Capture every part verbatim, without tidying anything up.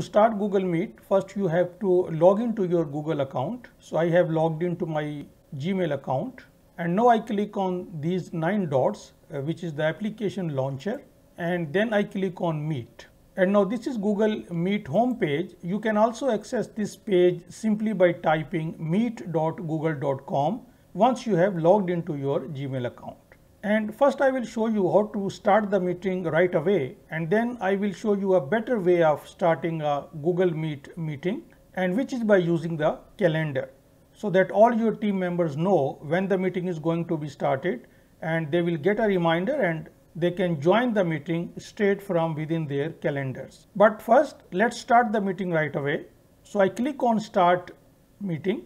to start Google Meet, first you have to log into your Google account. So I have logged into my Gmail account, and now I click on these nine dots, uh, which is the application launcher, and then I click on Meet. And now this is Google Meet homepage. You can also access this page simply by typing meet dot google dot com once you have logged into your Gmail account. And first I will show you how to start the meeting right away, and then I will show you a better way of starting a Google Meet meeting, and which is by using the calendar, so that all your team members know when the meeting is going to be started, and they will get a reminder and they can join the meeting straight from within their calendars. But first let's start the meeting right away. So I click on Start Meeting,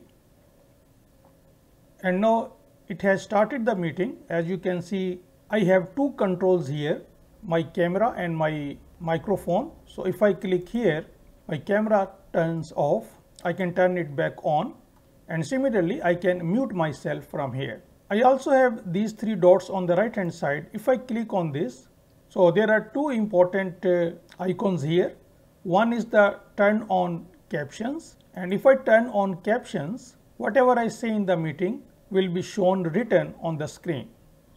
and now it has started the meeting. As you can see, I have two controls here, my camera and my microphone. So if I click here, my camera turns off, I can turn it back on, and similarly I can mute myself from here. I also have these three dots on the right hand side. If I click on this, so there are two important uh, icons here. One is the turn on captions, and if I turn on captions, whatever I say in the meeting will be shown written on the screen.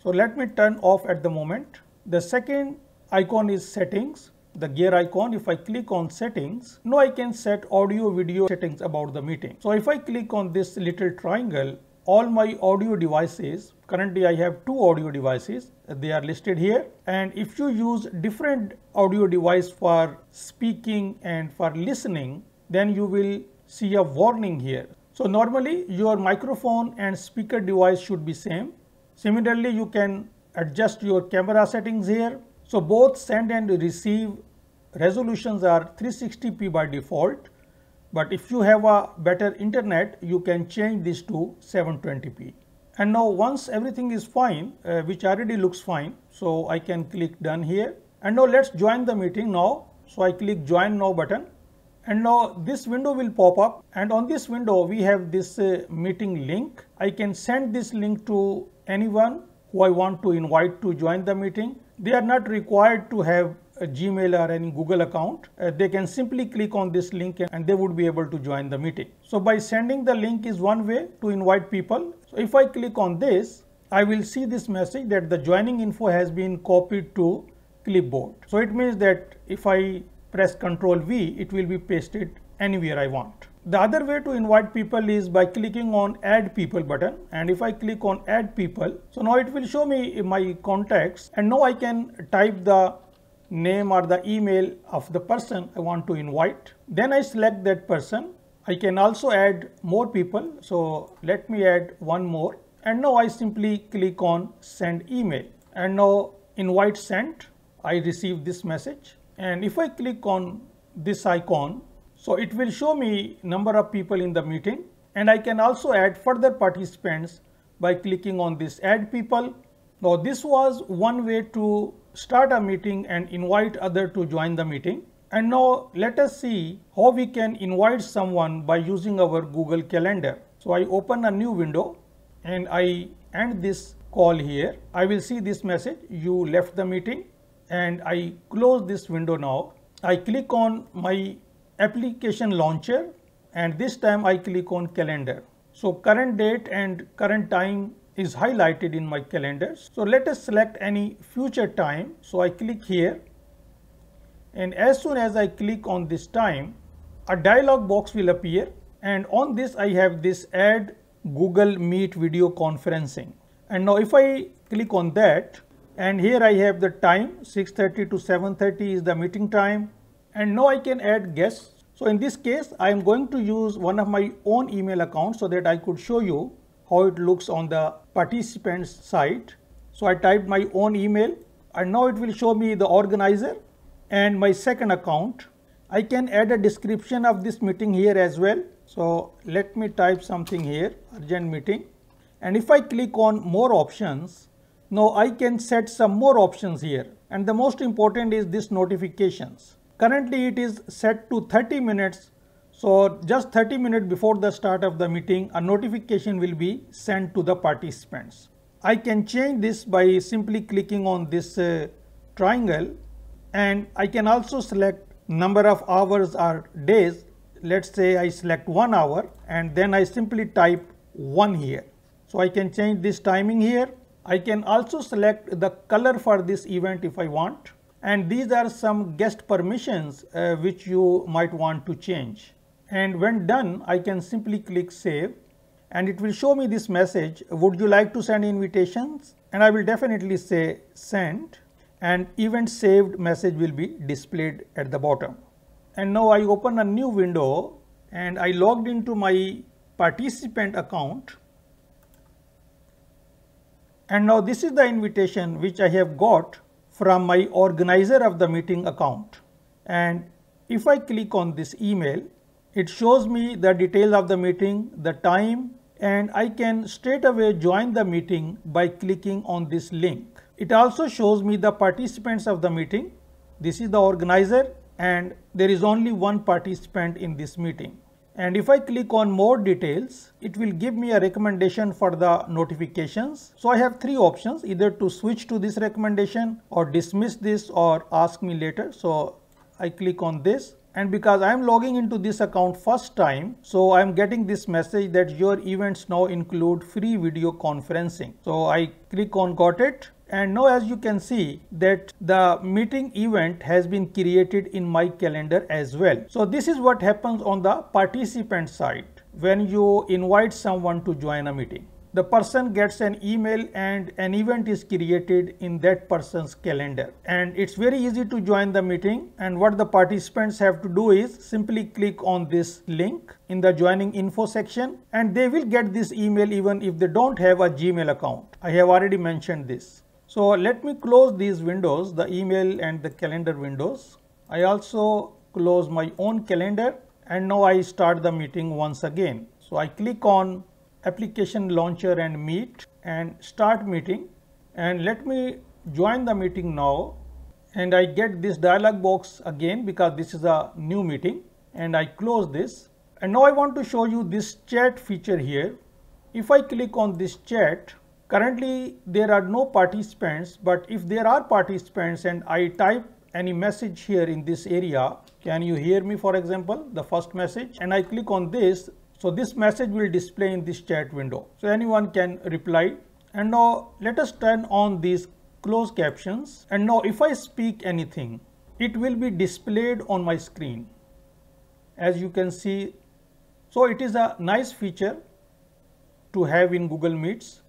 So let me turn off at the moment. The second icon is settings, the gear icon. If I click on settings, now I can set audio video settings about the meeting. So if I click on this little triangle, all my audio devices, currently I have two audio devices, they are listed here. And if you use different audio device for speaking and for listening, then you will see a warning here. So normally your microphone and speaker device should be same. Similarly, you can adjust your camera settings here. So both send and receive resolutions are three sixty p by default. But if you have a better internet, you can change this to seven twenty p. And now once everything is fine, uh, which already looks fine, so I can click done here. And now let's join the meeting now. So I click join now button. And now this window will pop up, and on this window we have this uh, meeting link. I can send this link to anyone who I want to invite to join the meeting. They are not required to have a Gmail or any Google account. Uh, they can simply click on this link and they would be able to join the meeting. So by sending the link is one way to invite people. So if I click on this, I will see this message that the joining info has been copied to clipboard. So it means that if I press control V, it will be pasted anywhere I want. The other way to invite people is by clicking on add people button, and if I click on add people, so now it will show me my contacts, and now I can type the name or the email of the person I want to invite. Then I select that person. I can also add more people, so let me add one more, and now I simply click on send email, and now invite sent. I receive this message, and if I click on this icon, so it will show me number of people in the meeting, and I can also add further participants by clicking on this add people. Now this was one way to start a meeting and invite others to join the meeting. And now let us see how we can invite someone by using our Google Calendar. So I open a new window and I end this call here. I will see this message, you left the meeting. And I close this window now. I click on my application launcher, and this time I click on calendar. So current date and current time is highlighted in my calendar. So let us select any future time. So I click here, and as soon as I click on this time, a dialog box will appear, and on this I have this add Google Meet video conferencing. And now if I click on that, and here I have the time, six thirty to seven thirty is the meeting time. And now I can add guests. So in this case, I am going to use one of my own email accounts so that I could show you how it looks on the participants side. So I typed my own email, and now it will show me the organizer and my second account. I can add a description of this meeting here as well. So let me type something here, urgent meeting. And if I click on more options, now I can set some more options here, and the most important is this notifications. Currently it is set to thirty minutes, so just thirty minutes before the start of the meeting a notification will be sent to the participants. I can change this by simply clicking on this uh, triangle, and I can also select number of hours or days. Let's say I select one hour and then I simply type one here. So I can change this timing here. I can also select the color for this event if I want. And these are some guest permissions uh, which you might want to change. And when done, I can simply click save and it will show me this message. Would you like to send invitations? And I will definitely say send, and event saved message will be displayed at the bottom. And now I open a new window and I logged into my participant account. And now this is the invitation which I have got from my organizer of the meeting account. And if I click on this email, it shows me the details of the meeting, the time, and I can straight away join the meeting by clicking on this link. It also shows me the participants of the meeting. This is the organizer, and there is only one participant in this meeting. And if I click on more details, it will give me a recommendation for the notifications. So I have three options, either to switch to this recommendation or dismiss this or ask me later. So I click on this. And because I am logging into this account first time, so I am getting this message that your events now include free video conferencing. So I click on got it. And now as you can see that the meeting event has been created in my calendar as well. So this is what happens on the participant side when you invite someone to join a meeting. The person gets an email and an event is created in that person's calendar. And it's very easy to join the meeting. And what the participants have to do is simply click on this link in the joining info section, and they will get this email even if they don't have a Gmail account. I have already mentioned this. So let me close these windows, the email and the calendar windows. I also close my own calendar, and now I start the meeting once again. So I click on application launcher and meet and start meeting, and let me join the meeting now, and I get this dialog box again because this is a new meeting, and I close this. And now I want to show you this chat feature here. If I click on this chat, currently there are no participants, but if there are participants and I type any message here in this area, can you hear me, for example, the first message, and I click on this, so this message will display in this chat window. So anyone can reply. And now let us turn on these closed captions. And now if I speak anything, it will be displayed on my screen. As you can see, so it is a nice feature to have in Google Meets.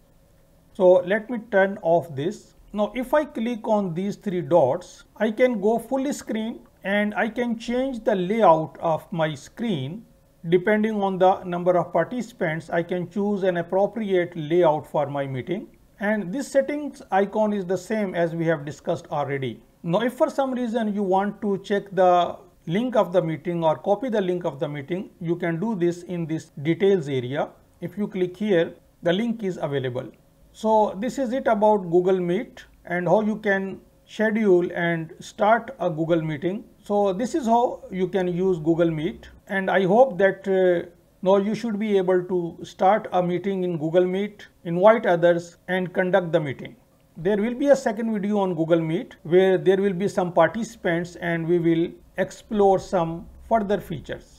So let me turn off this. Now if I click on these three dots, I can go full screen and I can change the layout of my screen. Depending on the number of participants, I can choose an appropriate layout for my meeting. And this settings icon is the same as we have discussed already. Now, if for some reason you want to check the link of the meeting or copy the link of the meeting, you can do this in this details area. If you click here, the link is available. So this is it about Google Meet and how you can schedule and start a Google meeting. So this is how you can use Google Meet, and I hope that uh, now you should be able to start a meeting in Google Meet, invite others and conduct the meeting. There will be a second video on Google Meet where there will be some participants and we will explore some further features.